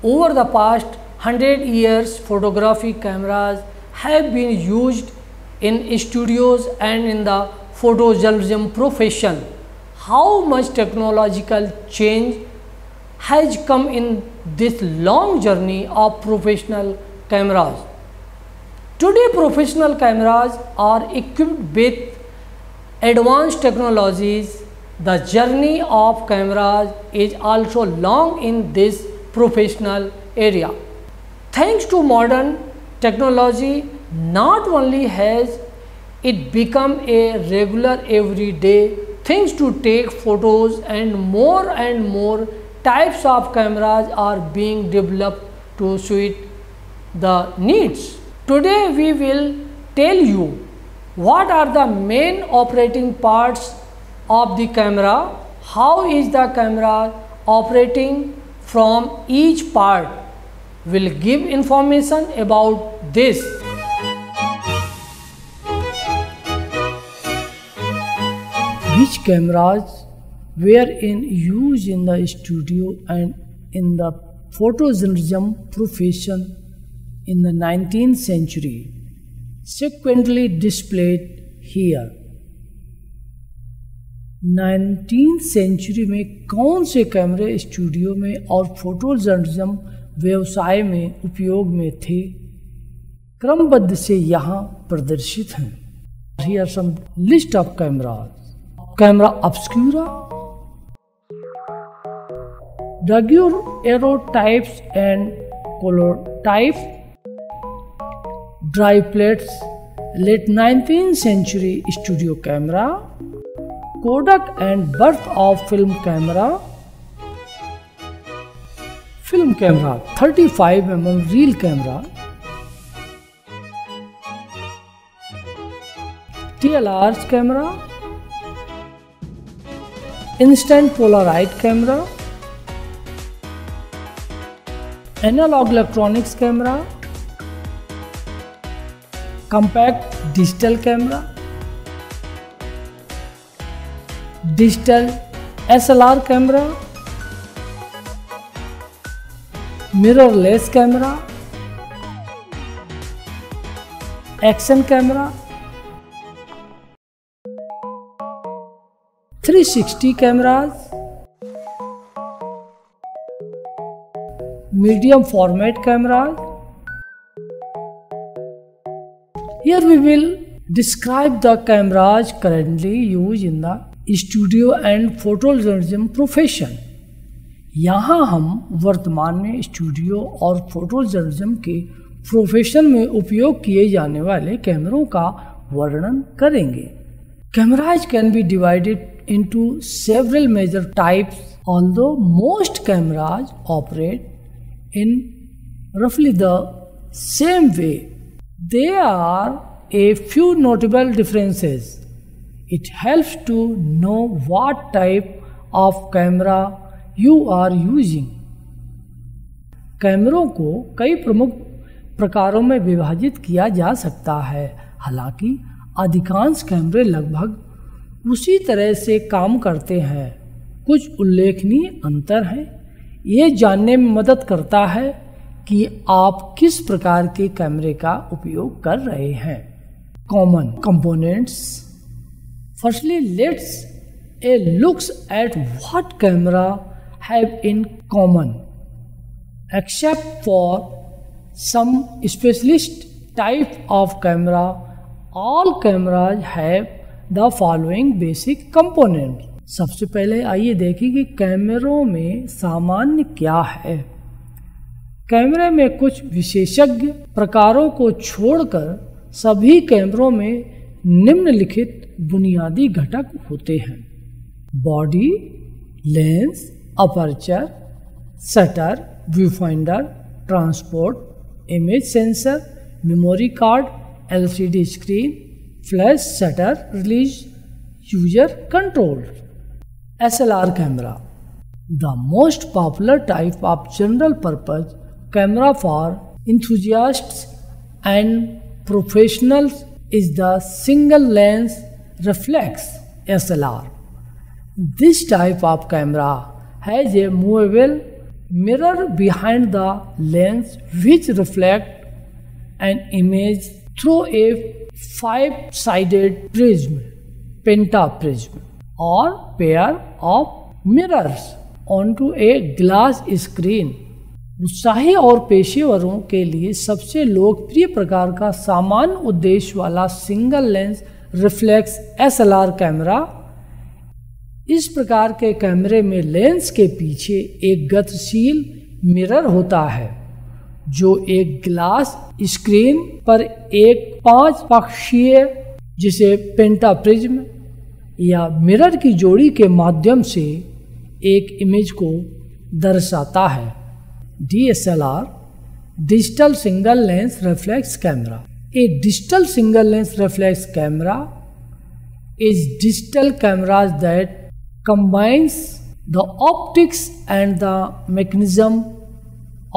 Over the past 100 years, photography cameras have been used in studios and in the photojournalism profession. How much technological change has come in this long journey of professional cameras? Today, professional cameras are equipped with advanced technologies. The journey of cameras is also long in this professional area. Thanks to modern technology, not only has it become a regular everyday thing to take photos, and more types of cameras are being developed to suit the needs. Today we will tell you what are the main operating parts of the camera, how is the camera operating from each part. We'll give information about this. Which cameras were in use in the studio and in the photojournalism profession in the 19th century, sequentially displayed here. 19th century में कौन से कैमरे studio में और फोटोजर्नलिज्म व्यवसाय में उपयोग में थे, क्रमबद्ध से यहाँ प्रदर्शित हैं। Here are some list of cameras. Camera obscura, daguerreotypes types and color type, dry plates, late 19th century studio camera, Kodak and birth of film camera. Film camera 35mm reel camera, DSLR camera, instant Polaroid camera, analog electronics camera, compact digital camera, digital SLR camera, mirrorless camera, action camera, 360 cameras, medium format cameras. Here we will describe the cameras currently used in the studio and photojournalism profession. यहाँ हम वर्तमान में studio और फोटोजर्नलिज्म के profession में उपयोग किए जाने वाले कैमरों का वर्णन करेंगे। Cameras can be divided into several major types, although most cameras operate in रफली the same way, there are a few notable differences. It helps to know what type of camera you are using. कैमरों को कई प्रमुख प्रकारों में विभाजित किया जा सकता है, हालांकि अधिकांश कैमरे लगभग उसी तरह से काम करते हैं। कुछ उल्लेखनीय अंतर हैं। ये जानने में मदद करता है कि आप किस प्रकार के कैमरे का उपयोग कर रहे हैं। Common components. Firstly, let's look at what camera have in common. Except for some specialist type of camera, all cameras have the following basic components. सबसे पहले आइए देखें कि कैमरों में सामान्य क्या है। कैमरे में कुछ विशेषज्ञ प्रकारों को छोड़कर सभी कैमरों में निम्नलिखित बुनियादी घटक होते हैं: body, lens, aperture, shutter, viewfinder, transport, image sensor, memory card, LCD screen, flash, shutter, release, user control. SLR camera, the most popular type of general purpose camera for enthusiasts and professionals is the single lens reflex SLR. This type of camera has a movable mirror behind the lens which reflect an image through a five-sided prism, pentaprism, or pair of mirrors onto a glass screen. उत्साही और पेशेवरों के लिए सबसे लोकप्रिय प्रकार का सामान्य उद्देश्य वाला single lens reflex SLR camera. इस प्रकार के कैमरे में लेंस के पीछे एक गतिशील मिरर होता है जो एक ग्लास स्क्रीन पर एक पांच पक्षीय जिसे पेंटाप्रिज्म या मिरर की जोड़ी के माध्यम से एक इमेज को दर्शाता है। DSLR digital single lens reflex camera. A digital single lens reflex camera is digital cameras that combines the optics and the mechanism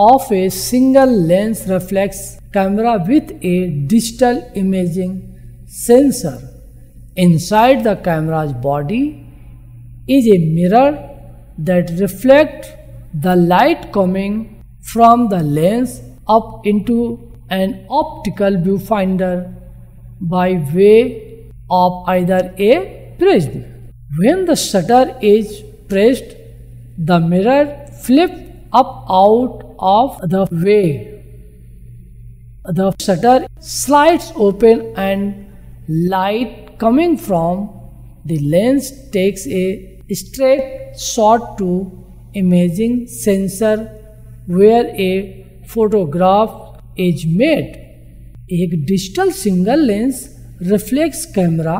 of a single lens reflex camera with a digital imaging sensor. Inside the camera's body is a mirror that reflects the light coming from the lens up into an optical viewfinder by way of either a prism. When the shutter is pressed, the mirror flips up out of the way. The shutter slides open and light coming from the lens takes a straight shot to imaging sensor where a photograph is made. A digital single lens reflex camera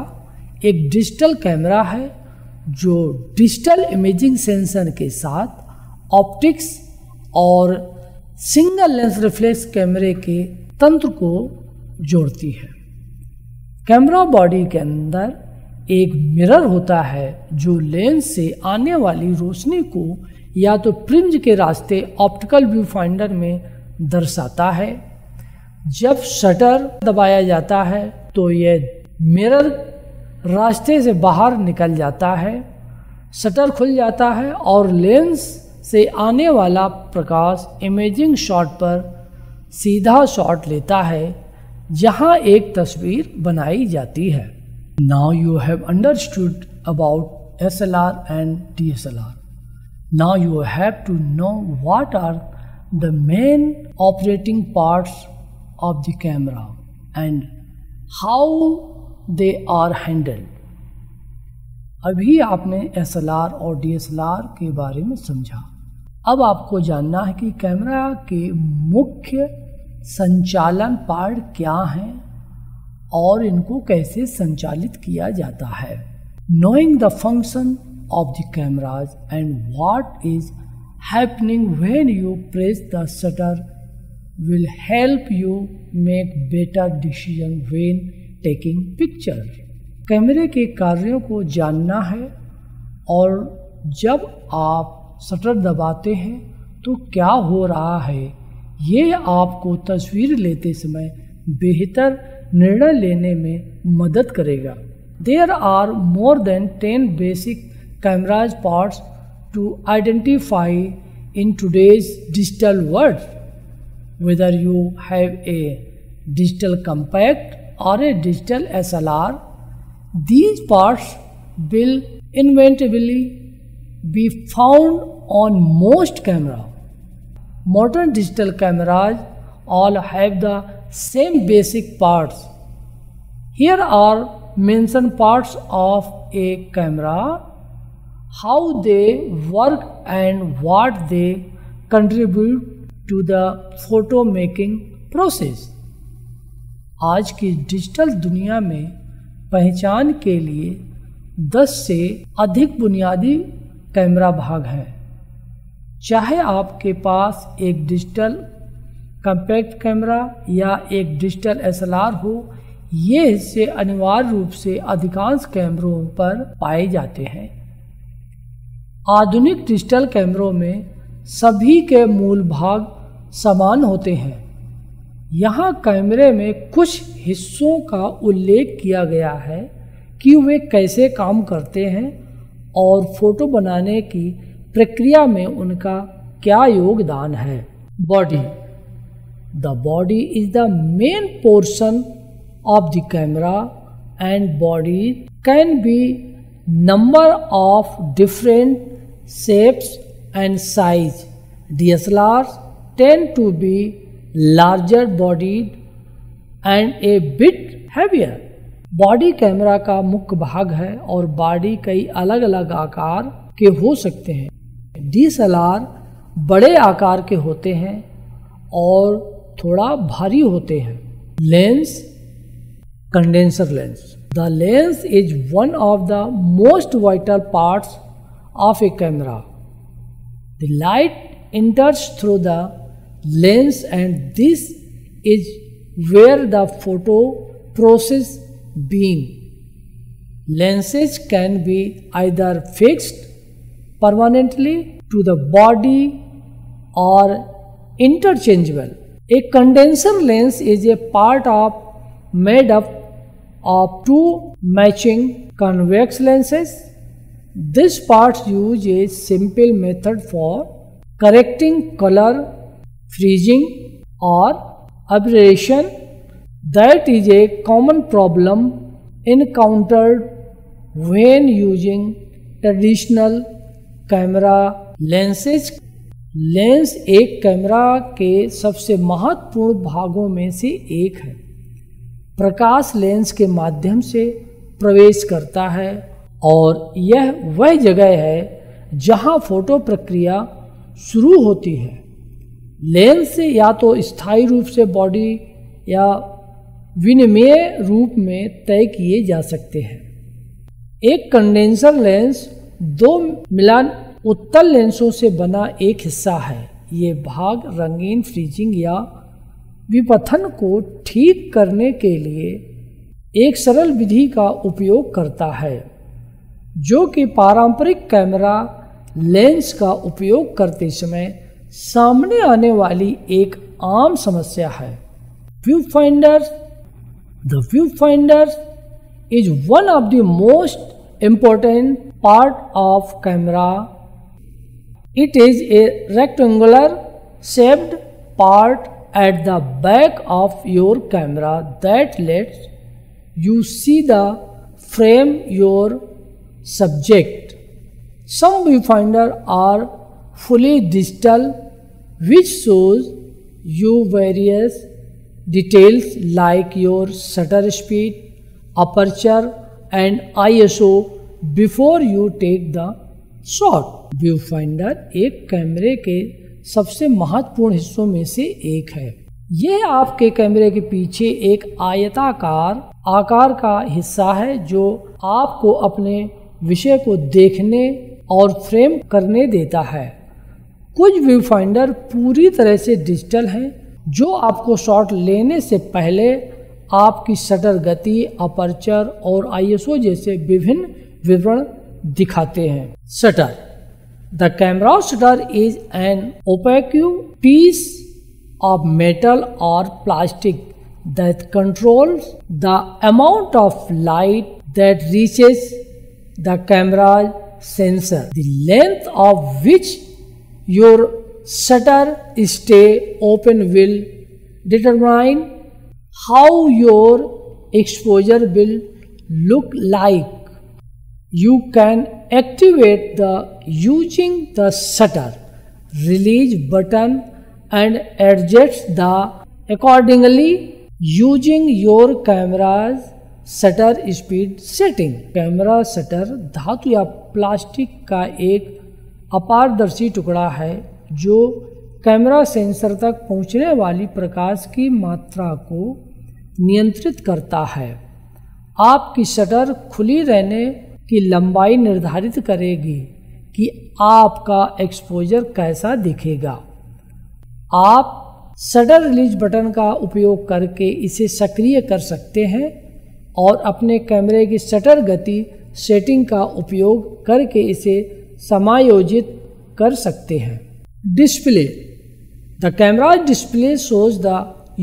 एक digital camera है जो digital imaging sensor के साथ optics और single lens reflex कैमरे के तंत्र को जोड़ती है। कैमरा बॉडी के अंदर एक मिरर होता है जो लेंस से आने वाली रोशनी को या तो प्रिंज के रास्ते ऑप्टिकल व्यू फाइंडर में दर्शाता है। जब शटर दबाया जाता है तो यह मिरर रास्ते से बाहर निकल जाता है, शटर खुल जाता है और लेंस से आने वाला प्रकाश इमेजिंग शॉट पर सीधा शॉट लेता है जहां एक तस्वीर बनाई जाती है। Now you have understood about SLR and DSLR. Now you have to know what are the main operating parts of the camera and how they are handled. अभी आपने SLR और DSLR के बारे में समझा। अब आपको जानना है कि कैमरा के मुख्य संचालन पार्ट क्या हैं और इनको कैसे संचालित किया जाता है। Knowing the function of the cameras and what is happening when you press the shutter will help you make better decision when taking picture. कैमरे के कार्यों को जानना है और जब आप शटर दबाते हैं तो क्या हो रहा है ये आपको तस्वीर लेते समय बेहतर निर्णय लेने में मदद करेगा। There are more than 10 basic cameras parts to identify in today's digital world whether you have a digital compact or a digital SLR, these parts will inevitably be found on most camera. Modern digital cameras all have the same basic parts. Here are mentioned parts of a camera, how they work and what they contribute to the photo making process. आज की digital दुनिया में पहचान के लिए 10 से अधिक बुनियादी कैमरा भाग हैं। चाहे आपके पास एक डिजिटल कॉम्पैक्ट कैमरा या एक डिजिटल SLR हो, ये हिस्से अनिवार्य रूप से अधिकांश कैमरों पर पाए जाते हैं। आधुनिक डिजिटल कैमरों में सभी के मूल भाग समान होते हैं। यहाँ कैमरे में कुछ हिस्सों का उल्लेख किया गया है कि वे कैसे काम करते हैं और फोटो बनाने की प्रक्रिया में उनका क्या योगदान है। Body, the body is the main portion of the camera and body can be number of different shapes and size. DSLRs tend to be larger bodied and a bit heavier। Body camera का मुख्य भाग है और body कई अलग अलग आकार के हो सकते हैं। DSLR बड़े आकार के होते हैं और थोड़ा भारी होते हैं। Lens, condenser lens. The lens is one of the most vital parts of a camera. The light enters through the lens and this is where the photo process being। Lenses can be either fixed permanently to the body or interchangeable। A condenser lens is a part of made up of two matching convex lenses। This part use a simple method for correcting color, freezing or aberration that is a common problem encountered when using traditional camera lenses। Lens एक camera के सबसे महत्वपूर्ण भागों में से एक है। प्रकाश lens के माध्यम से प्रवेश करता है और यह वह जगह है जहां फोटो प्रक्रिया शुरू होती है। लेंस से या तो स्थायी रूप से बॉडी या विनिमेय रूप में तय किए जा सकते हैं। एक कंडेंसर लेंस दो मिलान उत्तल लेंसों से बना एक हिस्सा है। ये भाग रंगीन फ्रीजिंग या विपथन को ठीक करने के लिए एक सरल विधि का उपयोग करता है जो कि पारंपरिक कैमरा लेंस का उपयोग करते समय सामने आने वाली एक आम समस्या है। Viewfinder. The viewfinder is one of the most important part of camera. It is a rectangular shaped part at the back of your camera that lets you see the frame your subject. Some viewfinder are fully digital, which shows you various details like your shutter speed, aperture, and ISO before you take the shot। Viewfinder एक कैमरे के सबसे महत्वपूर्ण हिस्सों में से एक है। यह आपके कैमरे के पीछे एक आयताकार आकार का हिस्सा है जो आपको अपने विषय को देखने और फ्रेम करने देता है। कुछ व्यूफाइंडर पूरी तरह से डिजिटल हैं जो आपको शॉट लेने से पहले आपकी शटर गति, अपर्चर और ISO जैसे विभिन्न विवरण दिखाते हैं। Shutter. The camera shutter is an opaque piece of metal और plastic that controls the amount of light that reaches the camera sensor, the length of which your shutter stay open will determine how your exposure will look like। You can activate the using the shutter release button and adjust the accordingly using your camera's shutter speed setting. Camera shutter धातु या plastic का एक अपारदर्शी टुकड़ा है जो camera sensor तक पहुंचने वाली प्रकाश की मात्रा को नियंत्रित करता है। आपकी शटर खुली रहने की लंबाई निर्धारित करेगी कि आपका एक्सपोजर कैसा दिखेगा। आप शटर रिलीज बटन का उपयोग करके इसे सक्रिय कर सकते हैं और अपने कैमरे की शटर गति सेटिंग का उपयोग करके इसे समायोजित कर सकते हैं। Display. The camera display shows the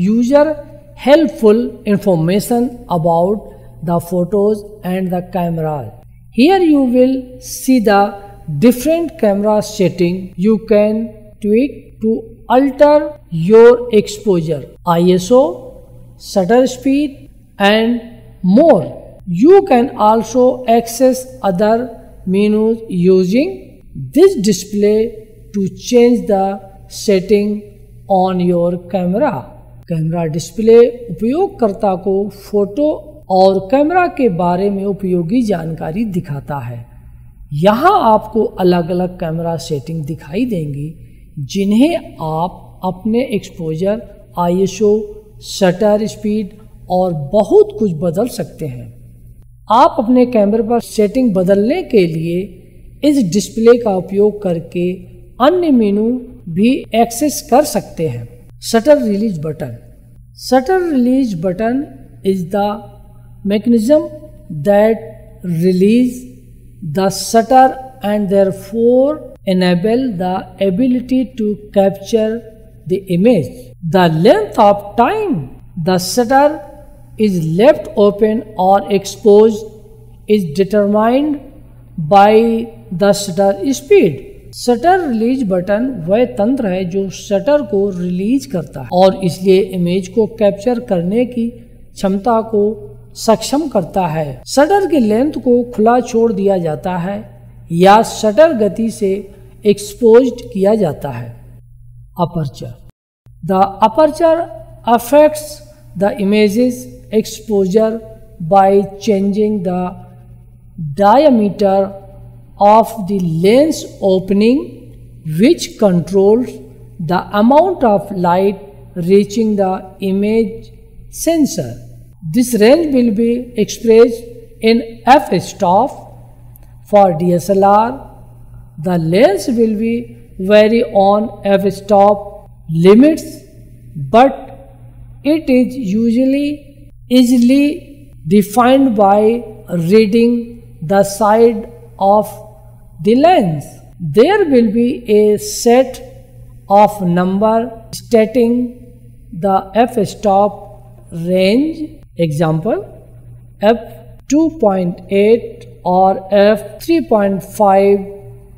user helpful information about the photos and the camera. Here you will see the different camera setting. You can tweak to alter your exposure, ISO, shutter speed and more. You can also access other menus using this display to change the setting on your camera. Camera display उपयोगकर्ता को photo और camera के बारे में उपयोगी जानकारी दिखाता है। यहाँ आपको अलग अलग कैमरा सेटिंग दिखाई देंगी जिन्हें आप अपने एक्सपोजर, आईएसओ, शटर स्पीड और बहुत कुछ बदल सकते हैं। आप अपने कैमरे पर सेटिंग बदलने के लिए इस डिस्प्ले का उपयोग करके अन्य मेनू भी एक्सेस कर सकते हैं। Shutter release button. Shutter release button is the mechanism that release the shutter and therefore enable the ability to capture the image. The length of time the shutter is left open or exposed is determined by the shutter speed. Shutter release button वह तंत्र है जो shutter को release करता है और इसलिए image को कैप्चर करने की क्षमता को सक्षम करता है। शटर की लेंथ को खुला छोड़ दिया जाता है या शटर गति से एक्सपोज्ड किया जाता है। Aperture. The aperture affects the images exposure by changing the diameter of the lens opening, which controls the amount of light reaching the image sensor. This range will be expressed in f-stop. For DSLR, the lens will be vary on f-stop limits, but it is usually easily defined by reading the side of the lens. There will be a set of number stating the f-stop range. Example f2.8 or f3.5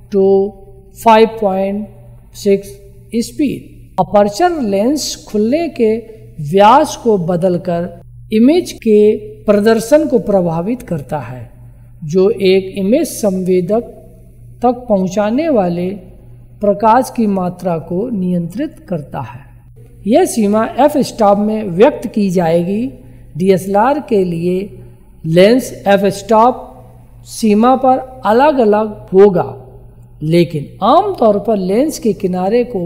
to 5.6 speed. Aperture lens खुलने के व्यास को बदलकर image के प्रदर्शन को प्रभावित करता है जो एक इमेज संवेदक तक पहुंचाने वाले प्रकाश की मात्रा को नियंत्रित करता है। यह सीमा f-stop में व्यक्त की जाएगी। DSLR के लिए लेंस f-stop सीमा पर अलग अलग होगा, लेकिन आमतौर पर लेंस के किनारे को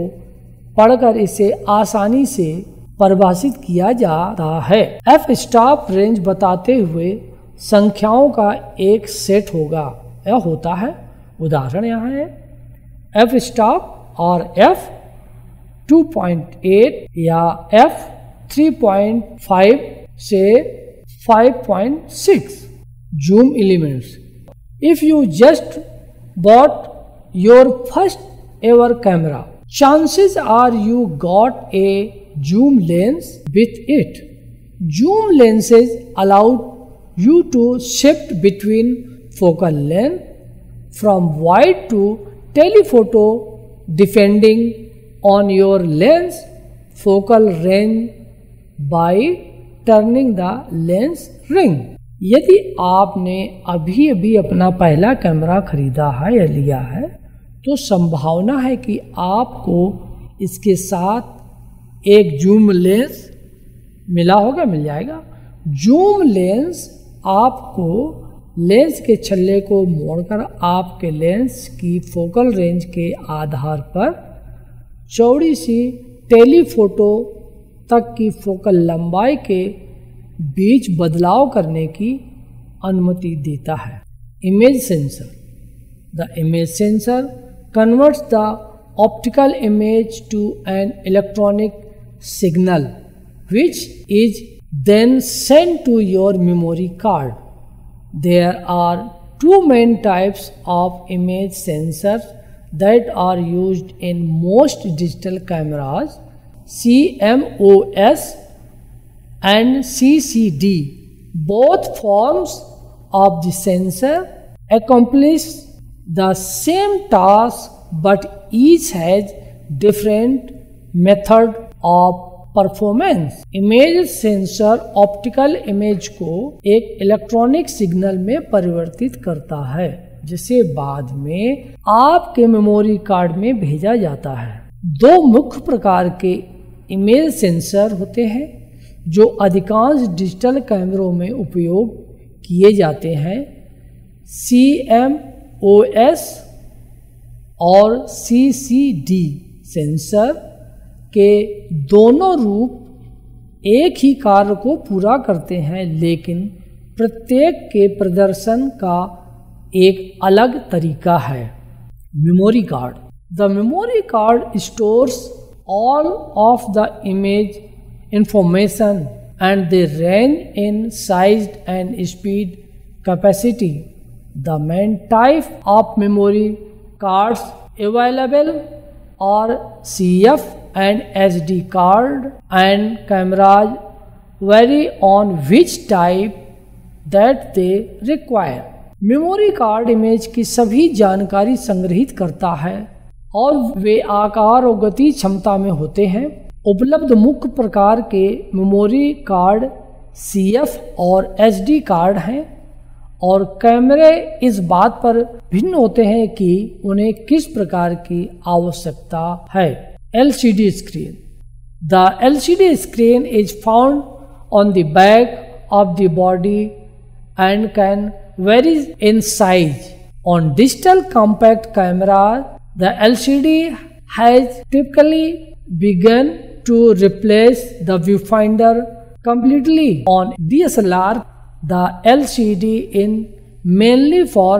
पढ़कर इसे आसानी से परिभाषित किया जाता है। f-stop रेंज बताते हुए संख्याओं का एक सेट होगा या होता है। उदाहरण यहाँ है एफ स्टॉप और f2.8 या f3.5 से 5.6 zoom elements. If you just bought your first ever camera, chances are you got a zoom lens with it. Zoom lenses allowed you to shift between focal length from wide to telephoto depending on your lens focal range by turning the lens ring. यदि आपने अभी अभी अपना पहला camera खरीदा है या लिया है तो संभावना है कि आपको इसके साथ एक जूम लेंस मिला होगा, मिल जाएगा। जूम लेंस आपको लेंस के छल्ले को मोड़कर आपके लेंस की फोकल रेंज के आधार पर चौड़ी सी टेलीफोटो तक की फोकल लंबाई के बीच बदलाव करने की अनुमति देता है। Image sensor. The image sensor converts the optical image to an electronic signal which is then send to your memory card. There are two main types of image sensors that are used in most digital cameras, CMOS and CCD. Both forms of the sensor accomplish the same task, but each has different method of performance. Image sensor optical image को एक electronic signal में परिवर्तित करता है जिसे बाद में आपके मेमोरी कार्ड में भेजा जाता है। दो मुख्य प्रकार के इमेज सेंसर होते हैं जो अधिकांश डिजिटल कैमरों में उपयोग किए जाते हैं, CMOS और CCD सेंसर के दोनों रूप एक ही कार्य को पूरा करते हैं लेकिन प्रत्येक के प्रदर्शन का एक अलग तरीका है। Memory card. The memory card stores all of the image information and they range in size and speed capacity. The main type of memory cards available are CF and SD card and cameras vary on which type that they require। Memory card image की सभी जानकारी संग्रहित करता है और वे आकार और गति क्षमता में होते हैं। उपलब्ध मुख्य प्रकार के मेमोरी कार्ड CF और SD कार्ड हैं और कैमरे इस बात पर भिन्न होते हैं कि उन्हें किस प्रकार की आवश्यकता है। LCD screen। The LCD screen is found on the back of the body and can vary in size. On digital compact camera, the LCD has typically begun to replace the viewfinder completely. On DSLR, the LCD is mainly for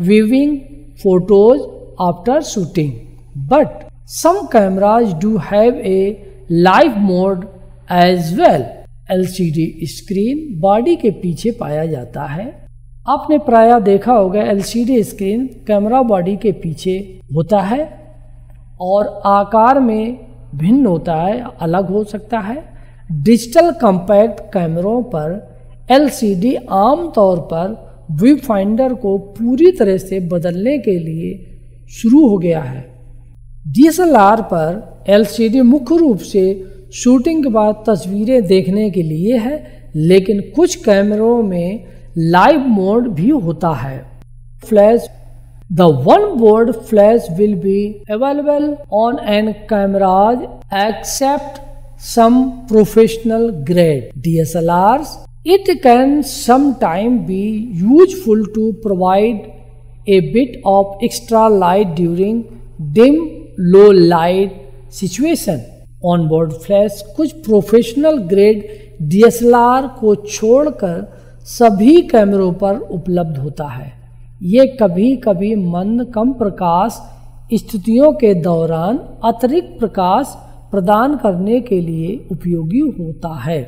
viewing photos after shooting, but some cameras do have a live mode as well। LCD screen body के पीछे पाया जाता है। आपने प्रायः देखा होगा LCD screen camera body के पीछे होता है और आकार में भिन्न होता है, अलग हो सकता है। डिजिटल कॉम्पैक्ट कैमरों पर LCD आमतौर पर व्यू फाइंडर को पूरी तरह से बदलने के लिए शुरू हो गया है। DSLR पर LCD मुख्य रूप से शूटिंग के बाद तस्वीरें देखने के लिए है लेकिन कुछ कैमरों में लाइव मोड भी होता है। Flash. The onboard flash will be available on an cameras except some professional grade DSLRs। It can some time be useful to provide a bit of extra light during dim low light situation। Onboard flash कुछ professional grade DSLR को छोड़कर सभी कैमरों पर उपलब्ध होता है। ये कभी कभी मंद कम प्रकाश स्थितियों के दौरान अतिरिक्त प्रकाश प्रदान करने के लिए उपयोगी होता है।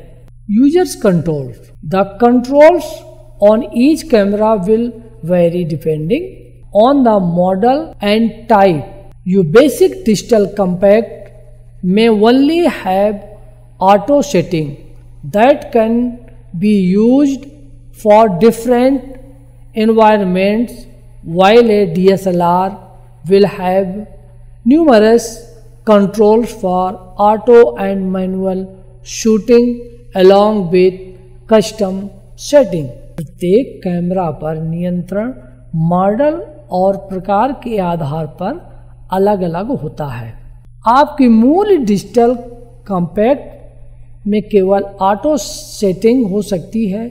Users control. The controls on each camera will vary depending on the model and type. Your basic digital compact may only have auto setting that can be used for different environments, while a DSLR will have numerous controls for auto and manual shooting along with custom setting। प्रत्येक camera पर नियंत्रण model और प्रकार के आधार पर अलग अलग होता है। आपकी मूल डिजिटल कॉम्पैक्ट में केवल ऑटो सेटिंग हो सकती है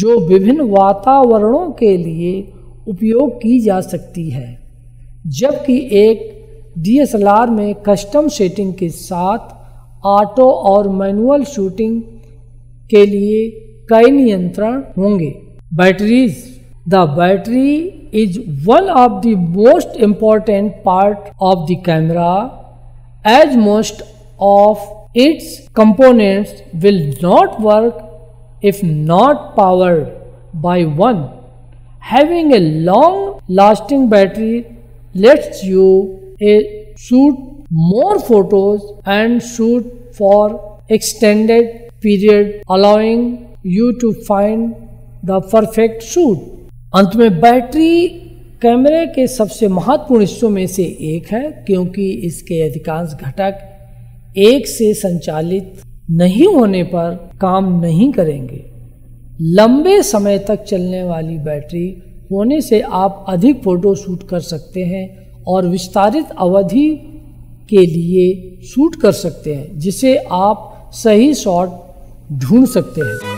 जो विभिन्न वातावरणों के लिए उपयोग की जा सकती है, जबकि एक DSLR में कस्टम सेटिंग के साथ ऑटो और मैनुअल शूटिंग के लिए कई नियंत्रण होंगे। Batteries. The battery is one of the most important part of the camera, as most of its components will not work if not powered by one। Having a long-lasting battery lets you shoot more photos and shoot for extended period, allowing you to find the perfect shoot। अंत में battery कैमरे के सबसे महत्वपूर्ण हिस्सों में से एक है, क्योंकि इसके अधिकांश घटक एक से संचालित नहीं होने पर काम नहीं करेंगे। लंबे समय तक चलने वाली बैटरी होने से आप अधिक फोटो शूट कर सकते हैं और विस्तारित अवधि के लिए शूट कर सकते हैं, जिसे आप सही शॉट ढूंढ सकते हैं।